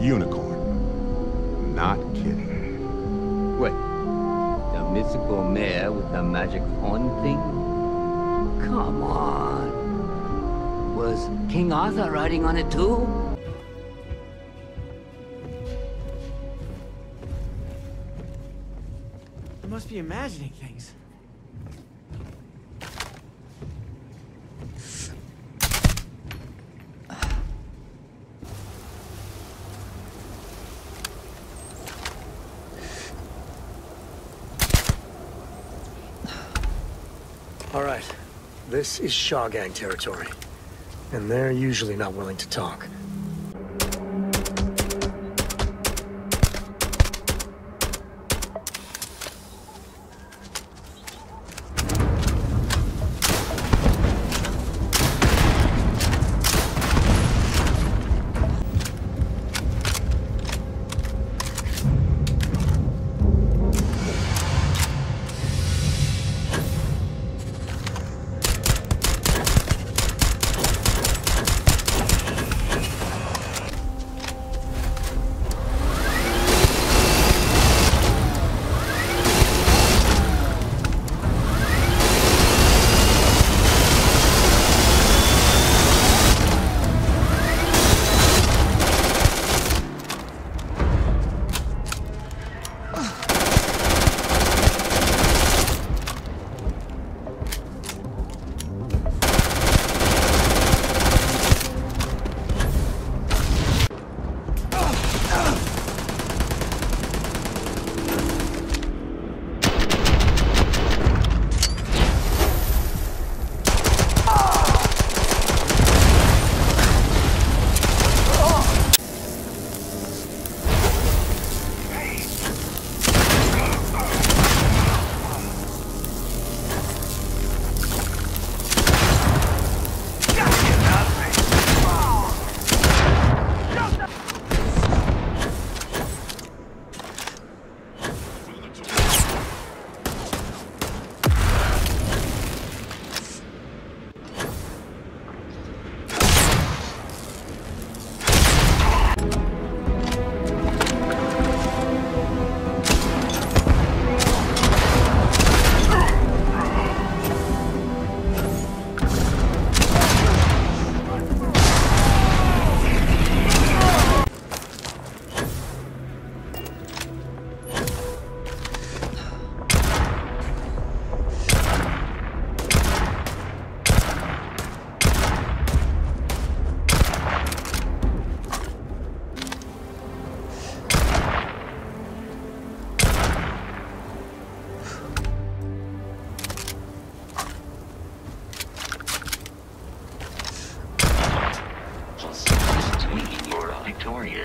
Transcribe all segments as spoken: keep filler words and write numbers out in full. unicorn. Not kidding. Wait, the mystical mare with the magic horn thing? Come on. Was King Arthur riding on it too? I must be imagining things. All right, this is Shaw Gang territory, and they're usually not willing to talk.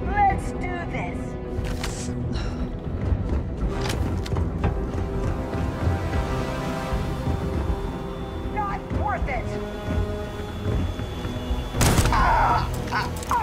Let's do this! Not worth it! Ah! Ah! Ah!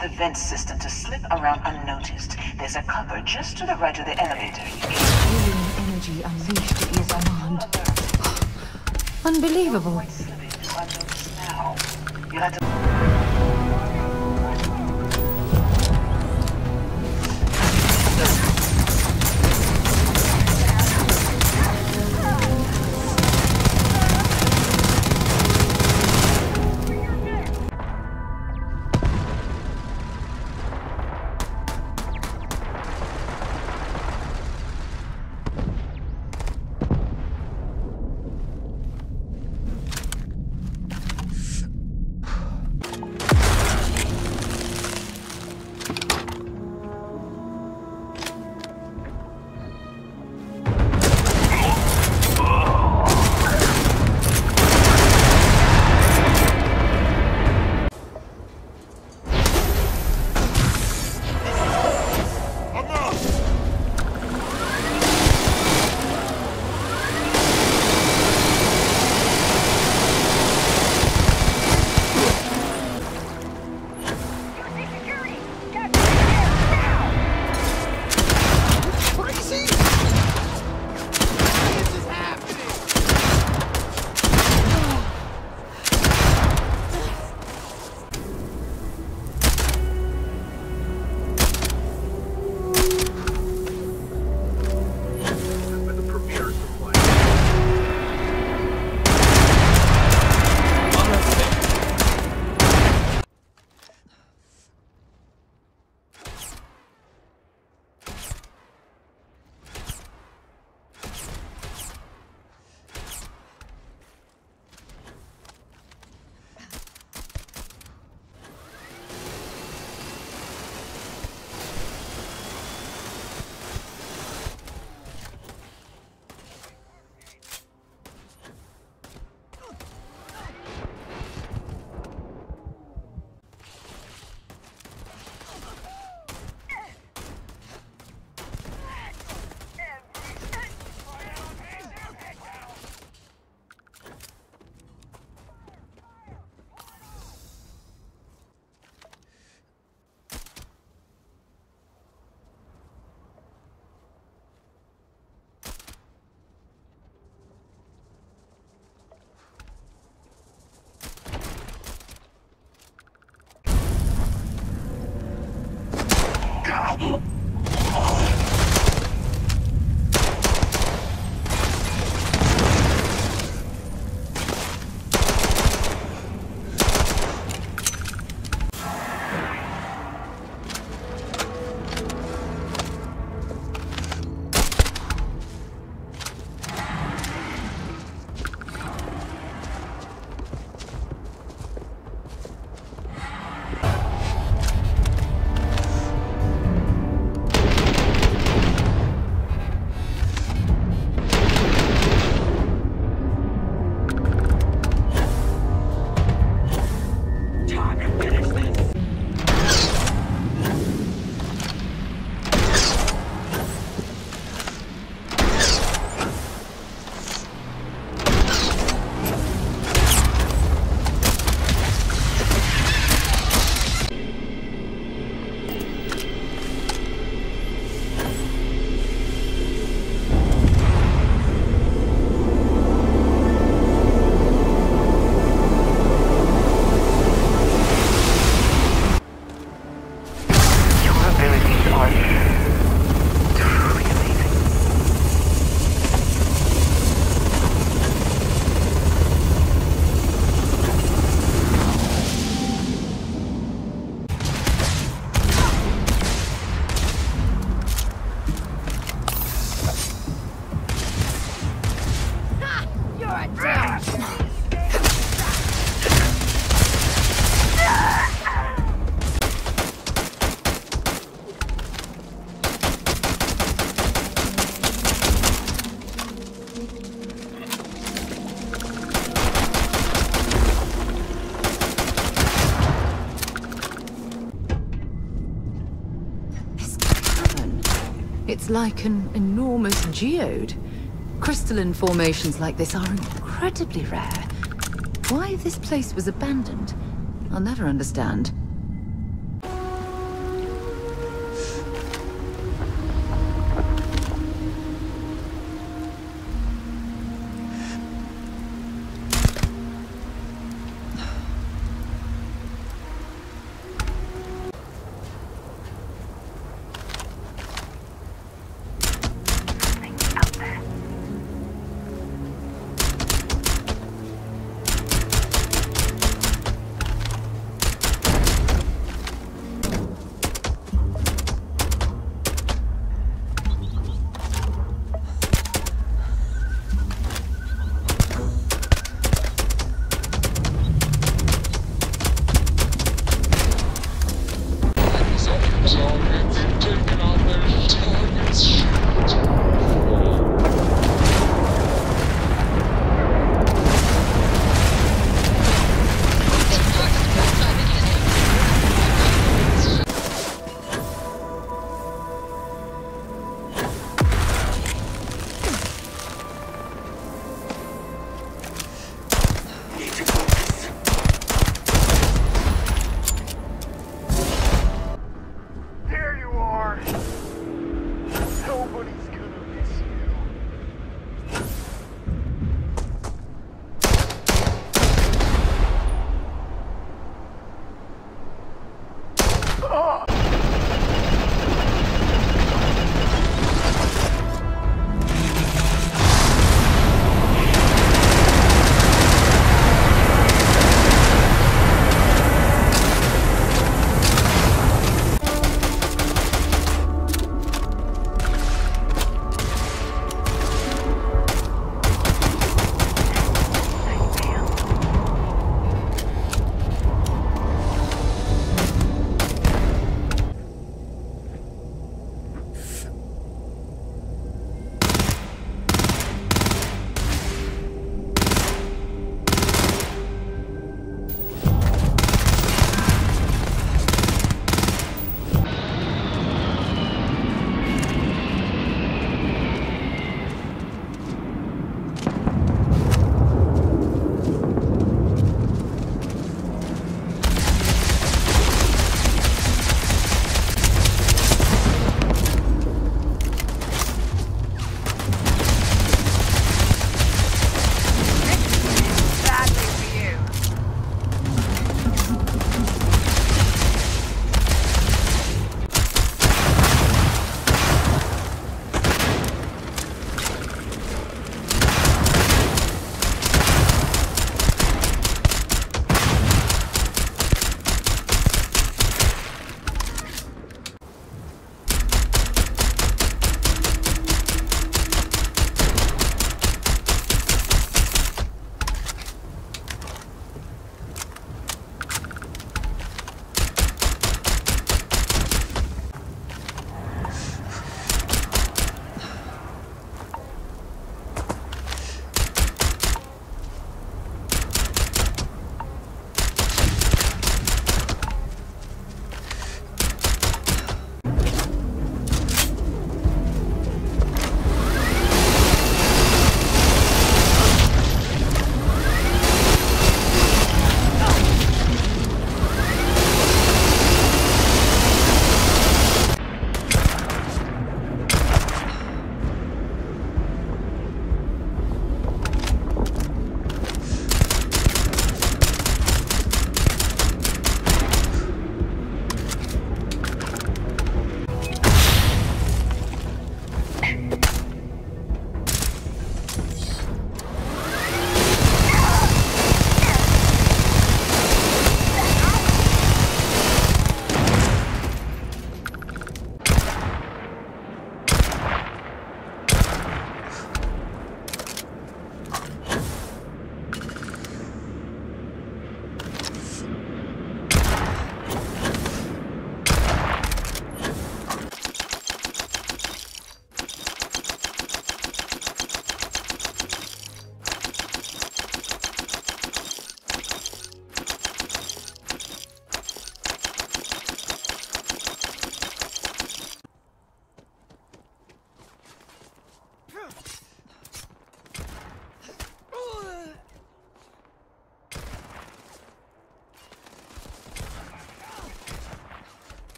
use the vent system to slip around unnoticed. There's a cupboard just to the right of the elevator. Alien energy unleashed is unarmed. Unbelievable. You'll have to... It's like an enormous geode. Crystalline formations like this are incredibly rare. Why this place was abandoned, I'll never understand.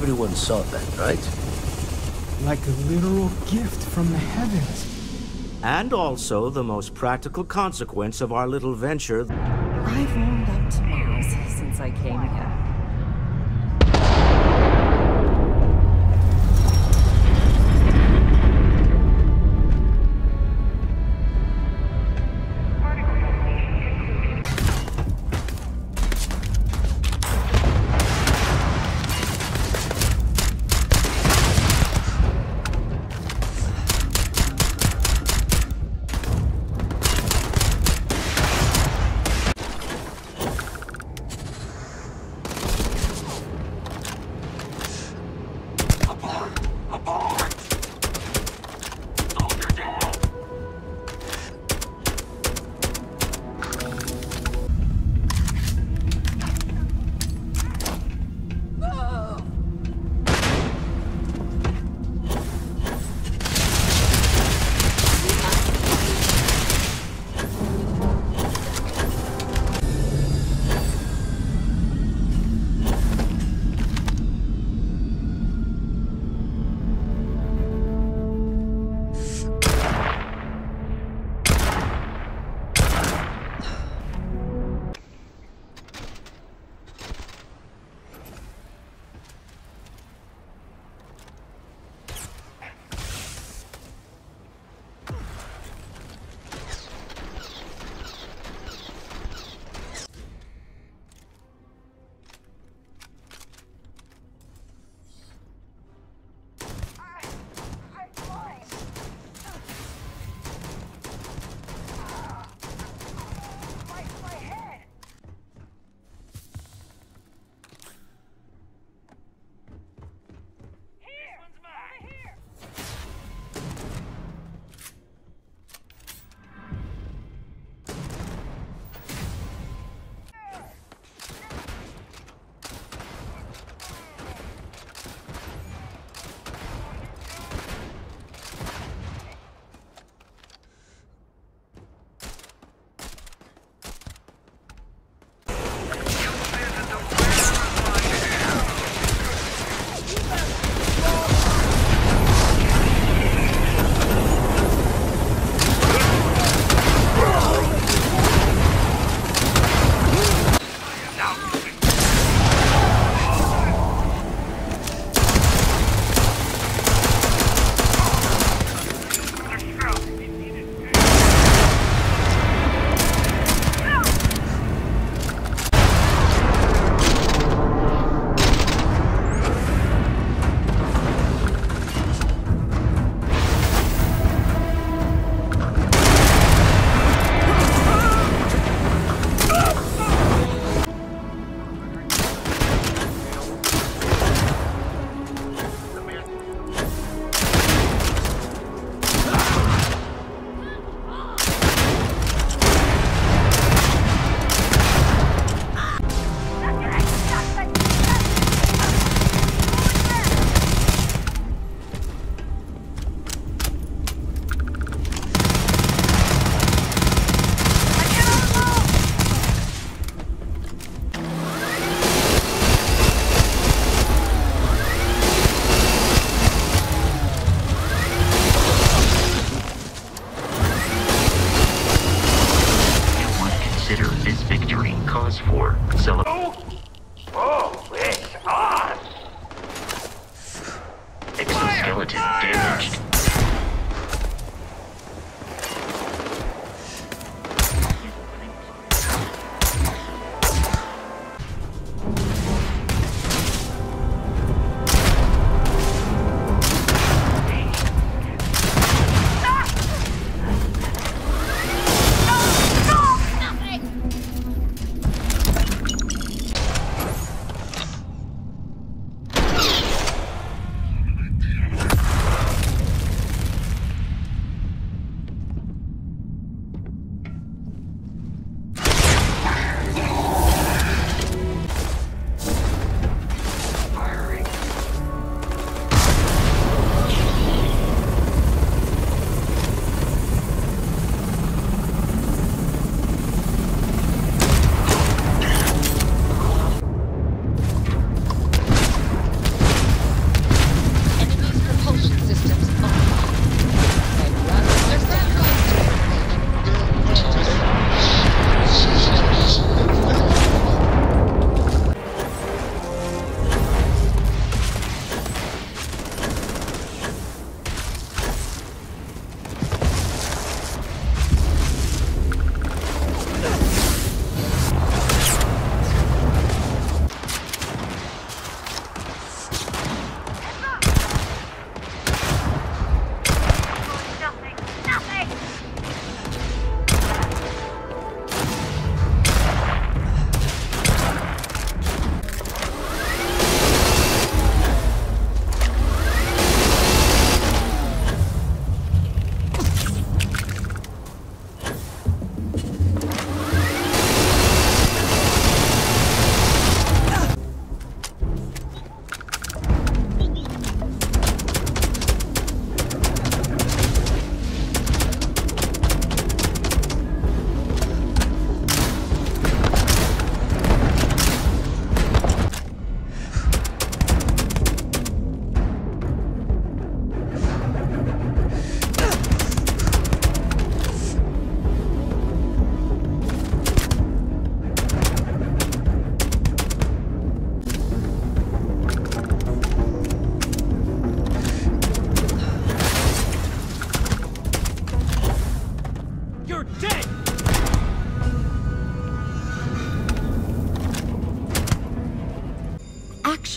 Everyone saw that, right? Like a literal gift from the heavens. And also the most practical consequence of our little venture. I've warmed up to Mars since I came here.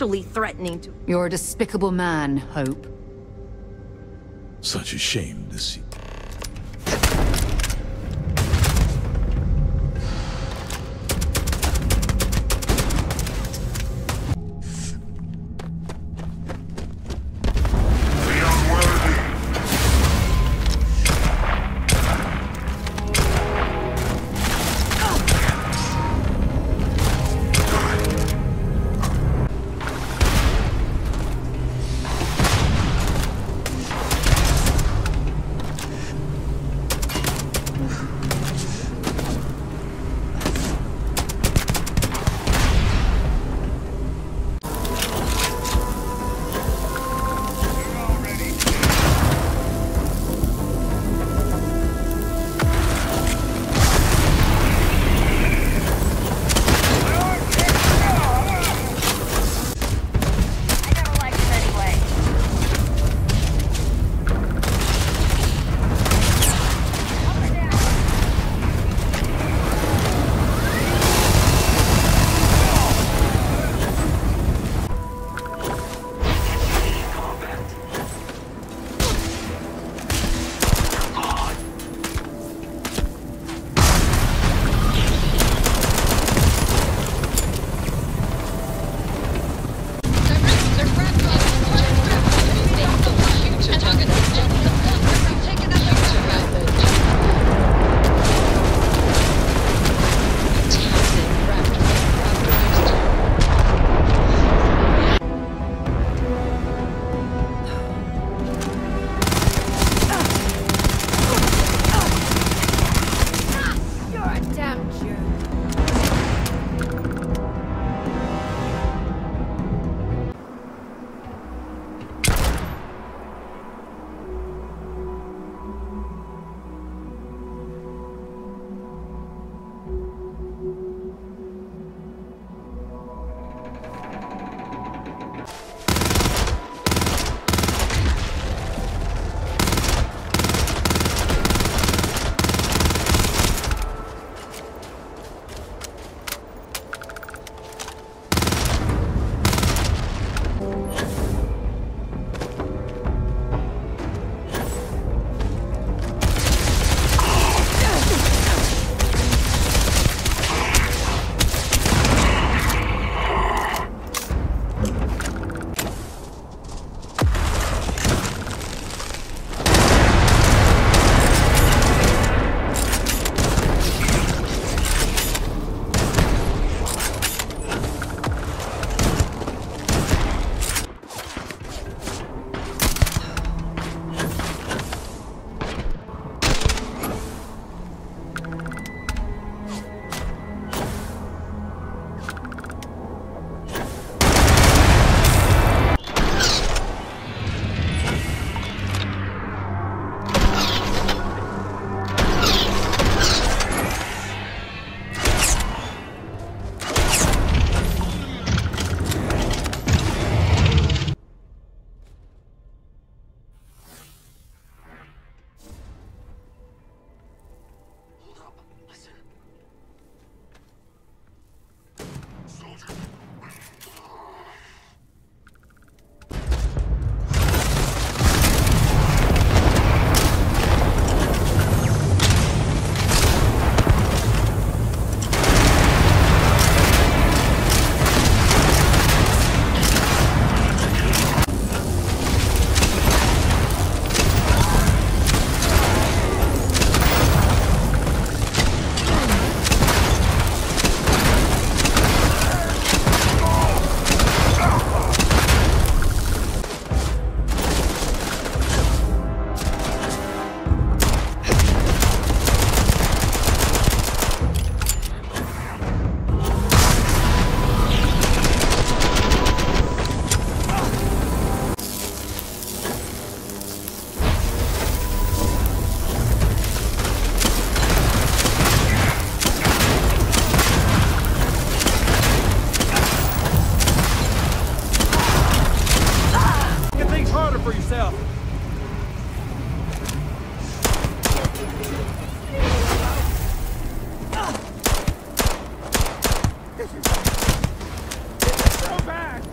actually threatening to- You're a despicable man, Hope. Such a shame to see. This is so bad!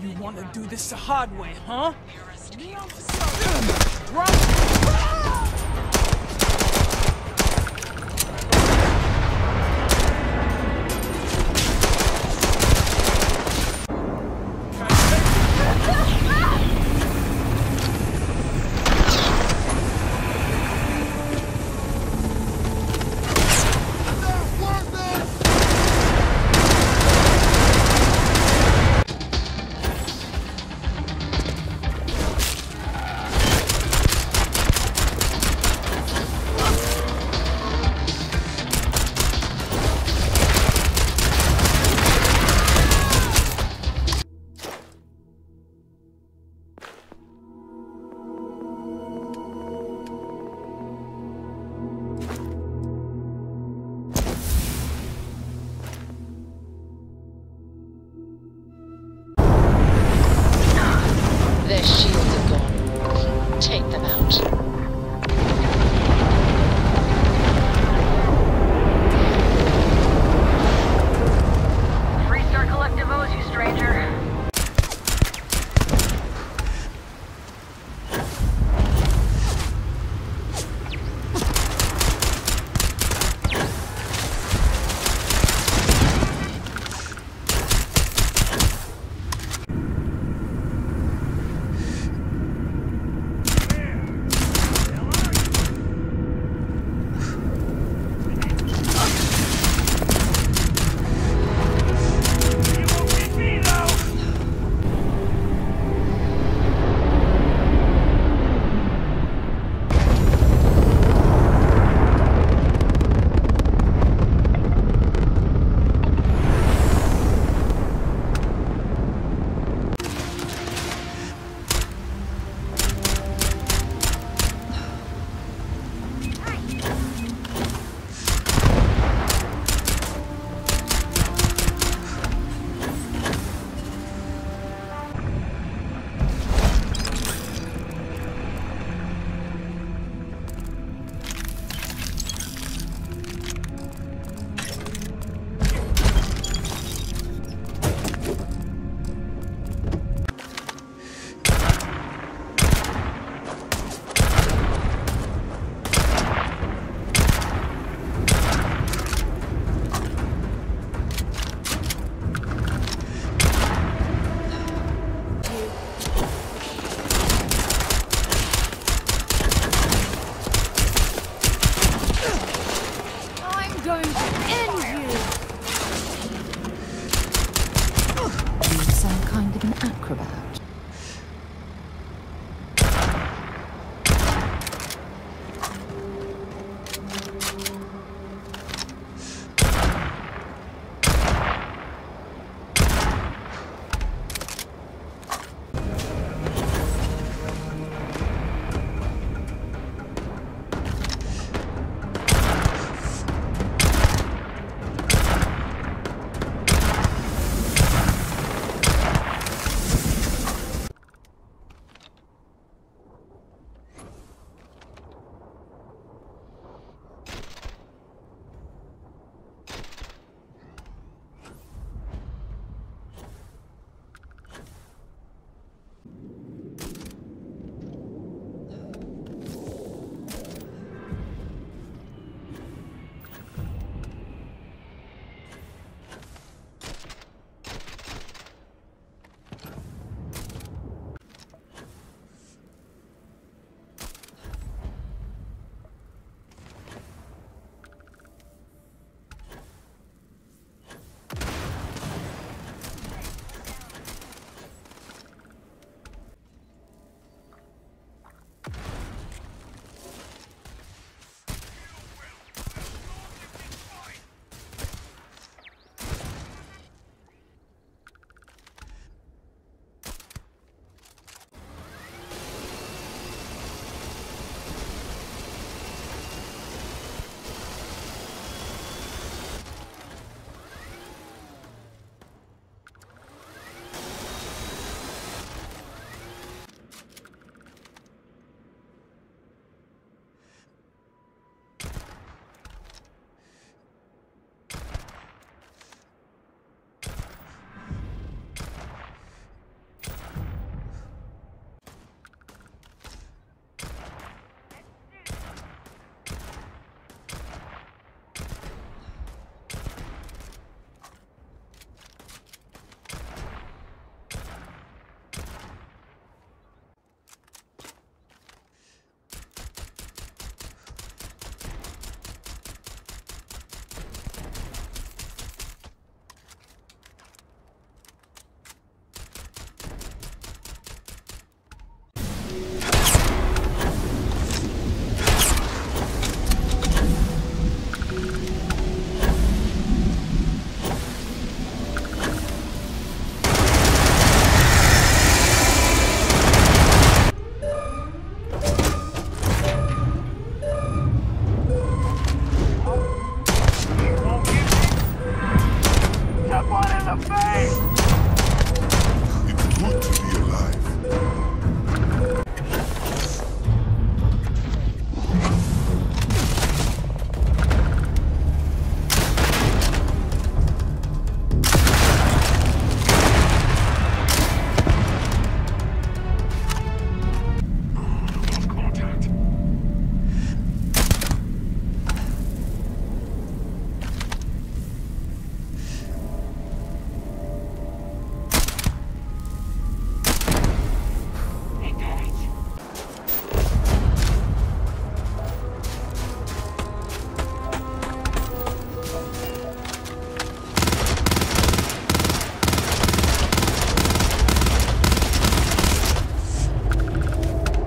you want to do this the hard way, huh?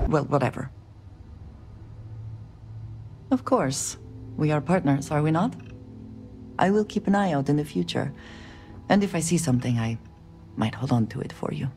Well, whatever. Of course. We are partners, are we not? I will keep an eye out in the future. And if I see something, I might hold on to it for you.